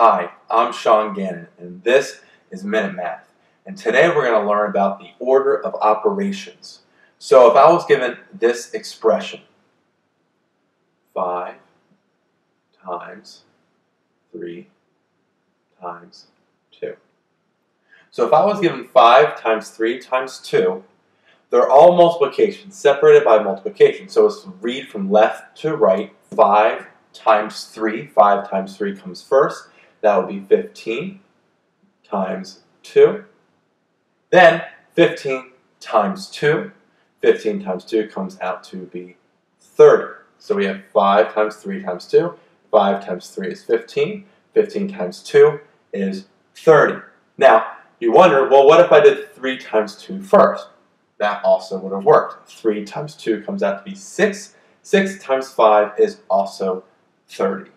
Hi, I'm Sean Gannon, and this is Minute Math. And today we're going to learn about the order of operations. So if I was given this expression, 5 times 3 times 2. So if I was given 5 times 3 times 2, they're all multiplications, separated by multiplication. So it's read from left to right, 5 times 3. 5 times 3 comes first. That would be 15 times 2. Then 15 times 2. 15 times 2 comes out to be 30. So we have 5 times 3 times 2. 5 times 3 is 15. 15 times 2 is 30. Now, you wonder, well, what if I did 3 times 2 first? That also would have worked. 3 times 2 comes out to be 6. 6 times 5 is also 30.